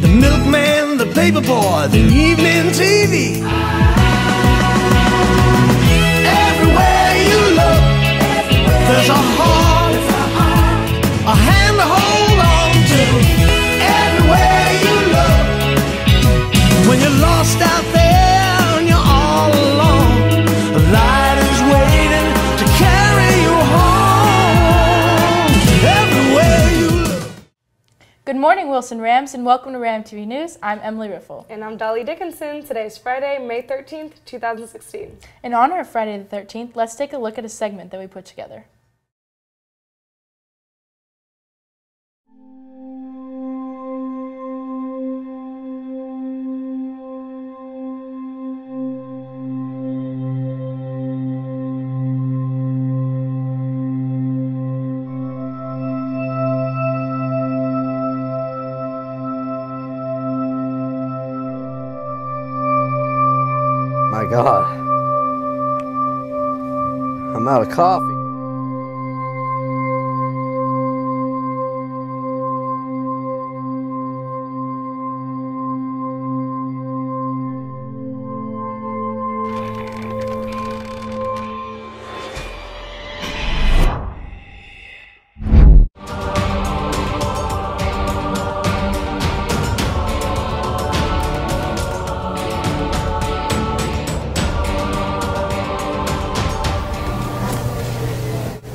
The milkman, the paperboy, the evening TV. Everywhere you look, there's a heart, a hand to hold on to. Everywhere you look, when you're lost out there. Good morning, Wilson Rams, and welcome to Ram TV News. I'm Emily Riffel. And I'm Dolly Dickinson. Today is Friday, May 13th, 2016. In honor of Friday the 13th, let's take a look at a segment that we put together. My God, I'm out of coffee.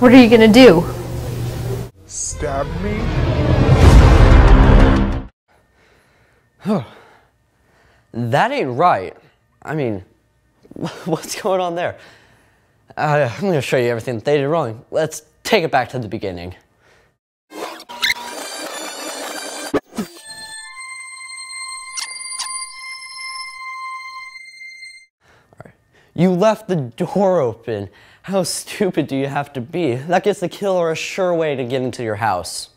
What are you gonna do? Stab me? That ain't right. I mean, what's going on there? I'm gonna show you everything that they did wrong. Let's take it back to the beginning. You left the door open. How stupid do you have to be? That gives the killer a sure way to get into your house.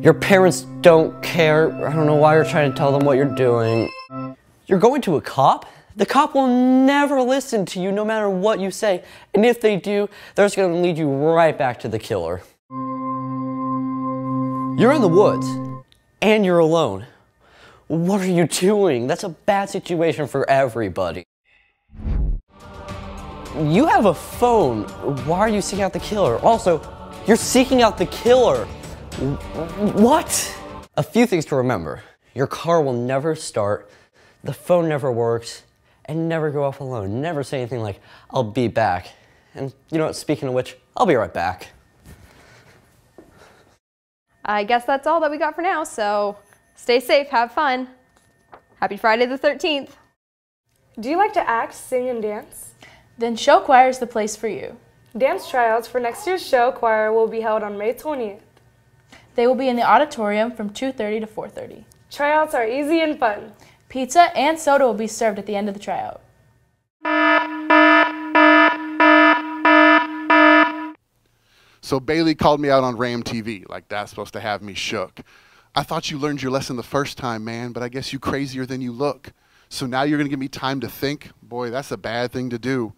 Your parents don't care. I don't know why you're trying to tell them what you're doing. You're going to a cop? The cop will never listen to you no matter what you say. And if they do, they're just gonna lead you right back to the killer. You're in the woods and you're alone. What are you doing? That's a bad situation for everybody. You have a phone. Why are you seeking out the killer? Also, you're seeking out the killer. What? A few things to remember. Your car will never start, the phone never works, and never go off alone. Never say anything like, I'll be back. And you know what, speaking of which, I'll be right back. I guess that's all that we got for now, so stay safe, have fun. Happy Friday the 13th. Do you like to act, sing, and dance? Then Show Choir is the place for you. Dance tryouts for next year's Show Choir will be held on May 20th. They will be in the auditorium from 2:30 to 4:30. Tryouts are easy and fun. Pizza and soda will be served at the end of the tryout. So Bailey called me out on Ram TV, like that's supposed to have me shook. I thought you learned your lesson the first time, man, but I guess you crazier than you look. So now you're gonna give me time to think? Boy, that's a bad thing to do.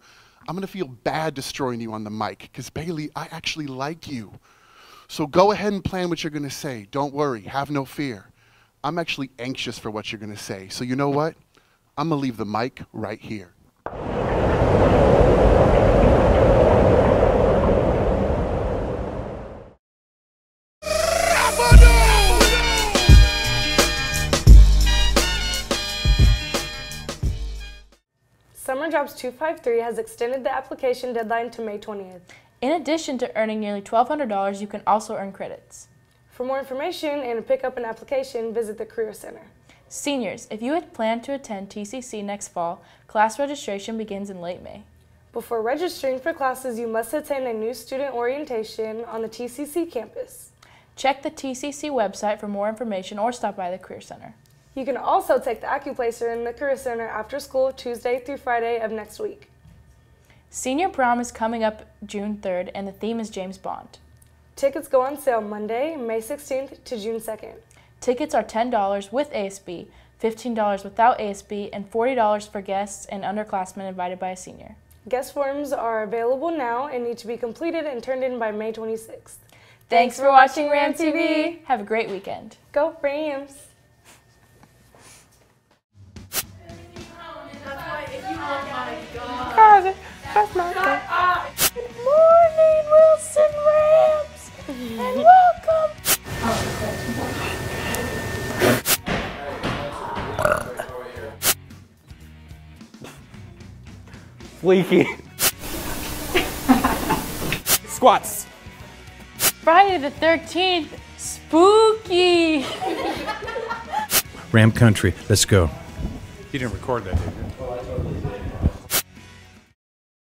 I'm gonna feel bad destroying you on the mic, because Bailey, I actually like you. So go ahead and plan what you're gonna say. Don't worry, have no fear. I'm actually anxious for what you're gonna say. So you know what? I'm gonna leave the mic right here. Summer Jobs 253 has extended the application deadline to May 20th. In addition to earning nearly $1,200, you can also earn credits. For more information and to pick up an application, visit the Career Center. Seniors, if you had planned to attend TCC next fall, class registration begins in late May. Before registering for classes, you must attend a new student orientation on the TCC campus. Check the TCC website for more information or stop by the Career Center. You can also take the Accuplacer in the Career Center after school Tuesday through Friday of next week. Senior prom is coming up June 3rd, and the theme is James Bond. Tickets go on sale Monday, May 16th to June 2nd. Tickets are $10 with ASB, $15 without ASB, and $40 for guests and underclassmen invited by a senior. Guest forms are available now and need to be completed and turned in by May 26th. Thanks for watching Ram TV. Have a great weekend. Go Rams! God, that's my God. Good morning, Wilson Rams, and welcome. Leaky. Squats. Friday the 13th, spooky. Ram Country, let's go. You didn't record that, did you?